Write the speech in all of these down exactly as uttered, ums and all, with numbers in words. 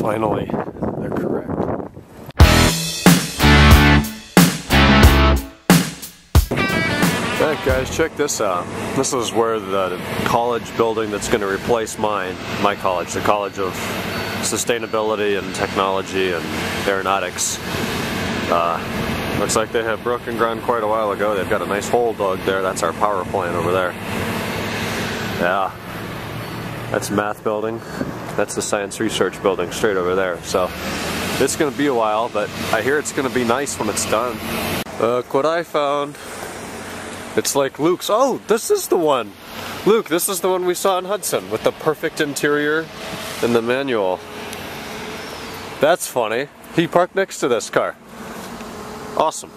finally, they're correct. All right, guys, check this out. This is where the college building that's going to replace mine, my college, the College of Sustainability and Technology and Aeronautics. Uh, looks like they have broken ground quite a while ago. They've got a nice hole dug there. That's our power plant over there. Yeah. That's math building. That's the science research building straight over there. So it's gonna be a while, but I hear it's gonna be nice when it's done. Look what I found. It's like Luke's. Oh, this is the one. Luke, this is the one we saw in Hudson with the perfect interior and the manual. That's funny. He parked next to this car. Awesome.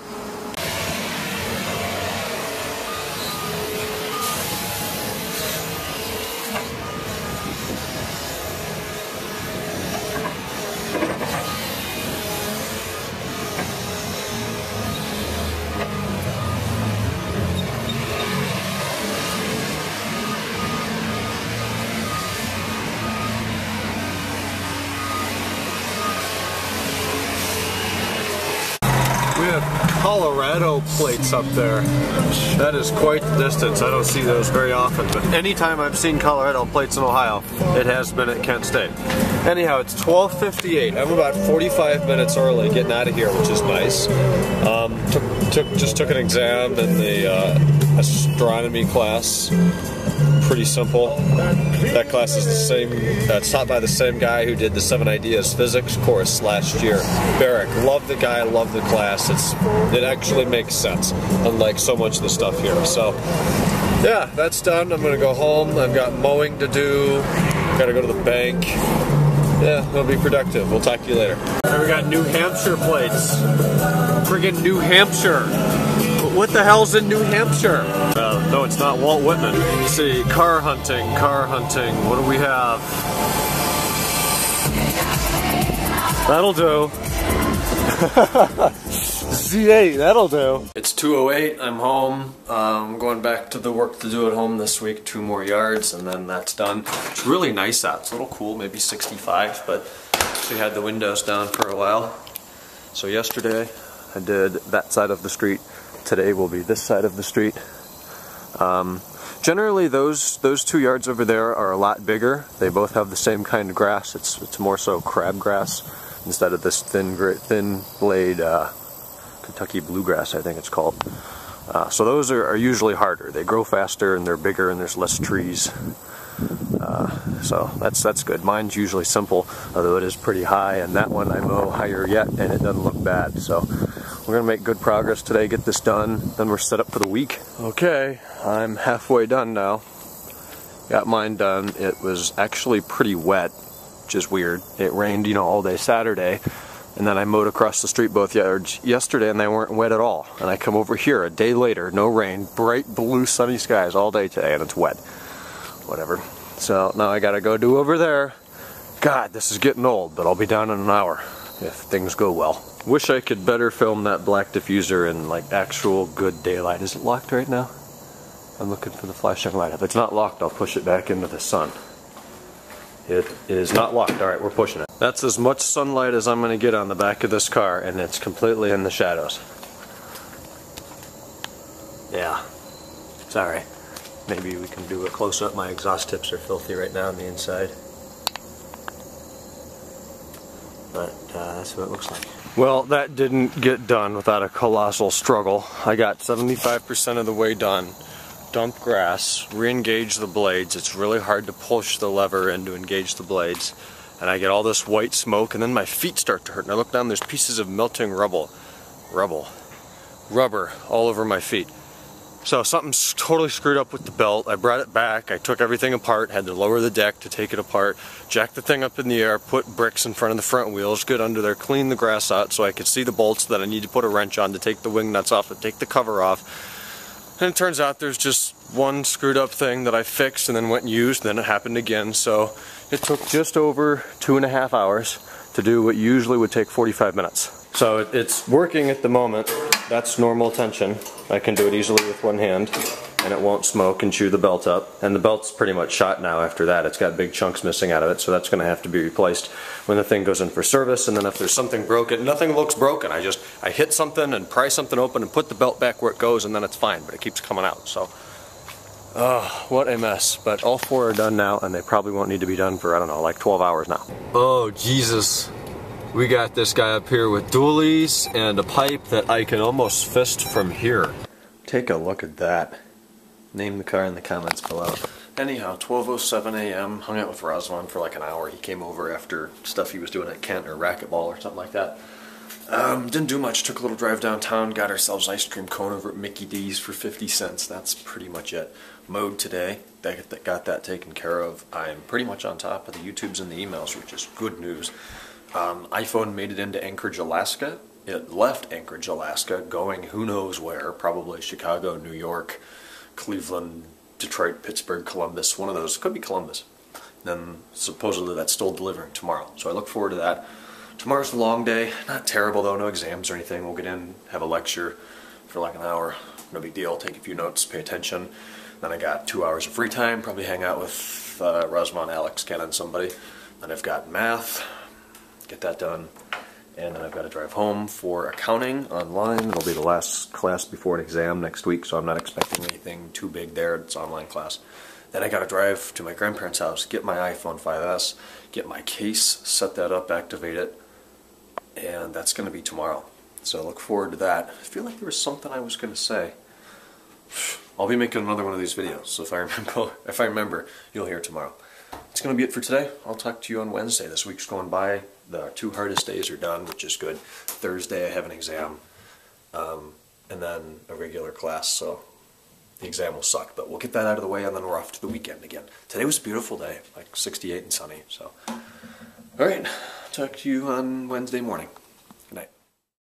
We have Colorado plates up there. That is quite the distance. I don't see those very often, but anytime I've seen Colorado plates in Ohio, it has been at Kent State. Anyhow, it's twelve fifty-eight. I'm about forty-five minutes early getting out of here, which is nice. Um, took, took, just took an exam in the uh, astronomy class. Pretty simple. That class is the same, uh, it's taught by the same guy who did the Seven Ideas Physics course last year. Baric. Love the guy, love the class. It's, it actually makes sense, unlike so much of the stuff here. So, yeah, that's done. I'm going to go home. I've got mowing to do. Got to go to the bank. Yeah, it'll be productive. We'll talk to you later. And we got New Hampshire plates. Friggin' New Hampshire. What the hell's in New Hampshire? Uh, no, it's not Walt Whitman. Let's see, car hunting, car hunting. What do we have? That'll do. Z eight, that'll do. It's two oh eight, I'm home. Um, I'm going back to the work to do at home this week. Two more yards, and then that's done. It's really nice out. It's a little cool, maybe sixty-five, but actually had the windows down for a while. So yesterday, I did that side of the street. Today will be this side of the street. Um, generally those those two yards over there are a lot bigger. They both have the same kind of grass. It's, it's more so crabgrass instead of this thin thin blade uh, Kentucky bluegrass, I think it's called. Uh, so those are, are usually harder. They grow faster and they're bigger and there's less trees. Uh, so that's that's good. Mine's usually simple, although it is pretty high, and that one I mow higher yet and it doesn't look bad. So we're gonna make good progress today, get this done, then we're set up for the week. Okay, I'm halfway done now. Got mine done. It was actually pretty wet, which is weird. It rained, you know, all day Saturday, and then I mowed across the street both yards yesterday and they weren't wet at all. And I come over here a day later, no rain, bright blue sunny skies all day today, and it's wet. Whatever. So now I gotta go do over there. God, this is getting old, but I'll be down in an hour if things go well. Wish I could better film that black diffuser in like actual good daylight. Is it locked right now? I'm looking for the flashing light. If it's not locked, I'll push it back into the sun. It is not locked. All right, we're pushing it. That's as much sunlight as I'm going to get on the back of this car, and it's completely in the shadows. Yeah. Sorry. Maybe we can do a close-up. My exhaust tips are filthy right now on the inside. But uh, that's what it looks like. Well, that didn't get done without a colossal struggle. I got seventy-five percent of the way done. Dump grass, re-engage the blades. It's really hard to push the lever in to engage the blades. And I get all this white smoke, and then my feet start to hurt. And I look down, there's pieces of melting rubble. Rubble. Rubber all over my feet. So something's totally screwed up with the belt. I brought it back, I took everything apart, had to lower the deck to take it apart, jack the thing up in the air, put bricks in front of the front wheels, get under there, clean the grass out so I could see the bolts that I need to put a wrench on to take the wing nuts off, to take the cover off. And it turns out there's just one screwed up thing that I fixed and then went and used, and then it happened again. So it took just over two and a half hours to do what usually would take forty-five minutes. So it's working at the moment. That's normal tension. I can do it easily with one hand. and it won't smoke and chew the belt up. And the belt's pretty much shot now after that. It's got big chunks missing out of it, so that's going to have to be replaced when the thing goes in for service. And then if there's something broken, nothing looks broken. I just, I hit something and pry something open and put the belt back where it goes, and then it's fine, but it keeps coming out. So, uh, what a mess. But all four are done now, and they probably won't need to be done for, I don't know, like twelve hours now. Oh, Jesus. We got this guy up here with dualies and a pipe that I can almost fist from here. Take a look at that. Name the car in the comments below. Anyhow, twelve oh seven a m Hung out with Roslyn for like an hour. He came over after stuff he was doing at Kent or racquetball or something like that. Um, didn't do much. Took a little drive downtown. Got ourselves ice cream cone over at Mickey D's for fifty cents. That's pretty much it. Mowed today. That got that taken care of. I'm pretty much on top of the YouTubes and the emails, which is good news. Um, iPhone made it into Anchorage, Alaska. It left Anchorage, Alaska, going who knows where, probably Chicago, New York, Cleveland, Detroit, Pittsburgh, Columbus, one of those. Could be Columbus. Then supposedly that's still delivering tomorrow. So I look forward to that. Tomorrow's a long day. Not terrible though, no exams or anything. We'll get in, have a lecture for like an hour. No big deal. Take a few notes, pay attention. Then I got two hours of free time. Probably hang out with uh, Rosmond, Alex, Ken, and somebody. Then I've got math. Get that done, and then I've got to drive home for accounting online. It'll be the last class before an exam next week, so I'm not expecting anything too big there. It's online class. Then I got to drive to my grandparents' house, get my iPhone five S, get my case, set that up, activate it, and that's going to be tomorrow. So I look forward to that. I feel like there was something I was going to say. I'll be making another one of these videos, so if I remember, if I remember, you'll hear it tomorrow. That's going to be it for today. I'll talk to you on Wednesday. This week's going by. The two hardest days are done, which is good. Thursday I have an exam, um, and then a regular class, so the exam will suck. But we'll get that out of the way, and then we're off to the weekend again. Today was a beautiful day, like sixty-eight and sunny. So, all right, talk to you on Wednesday morning.